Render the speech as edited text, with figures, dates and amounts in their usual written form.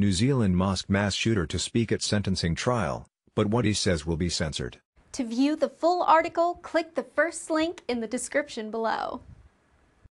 New Zealand mosque mass shooter to speak at sentencing trial, but what he says will be censored. To view the full article, click the first link in the description below.